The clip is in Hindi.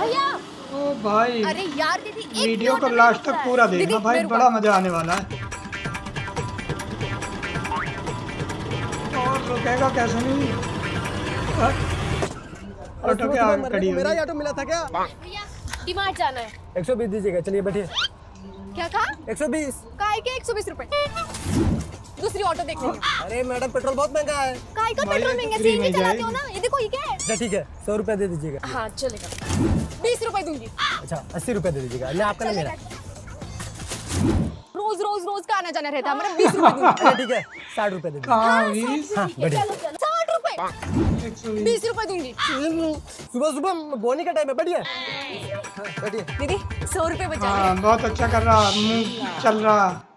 भैया। ओ भाई, अरे यार दीदी, वीडियो को लास्ट तक पूरा देखना भाई, बड़ा मजा आने वाला है। और रुकेगा कैसे नहीं, ऑटो के आगे खड़ी। मेरा ऑटो मिला था क्या भैया? डिमांड जाना है, 120 दीजिएगा। चलिए बैठिए। क्या कहा? 120 काय के 120 रुपए। दूसरी ऑटो देख लो। अरे मैडम, पेट्रोल बहुत महंगा है। काय का पेट्रोल महंगा, सीएनजी चलाते हो ना? ये देखो ये क्या है। अच्छा ठीक है, 100 रुपए दे दीजिएगा। हाँ चलेगा। 20 रुपए दूंगी। अच्छा 80 रुपए दे दीजिएगा। ना आपका ना मेरा, रोज रोज रोज का आना जाना रहता है हमारा। 20 रुपए दूंगी। ठीक है, 60 रुपए दे दीजिए। 60 रुपए 20 रुपए दूंगी। सुबह सुबह बोनी का टाइम है। बढ़िया दीदी, 100 रुपए बचा। बहुत अच्छा कर रहा, चल रहा।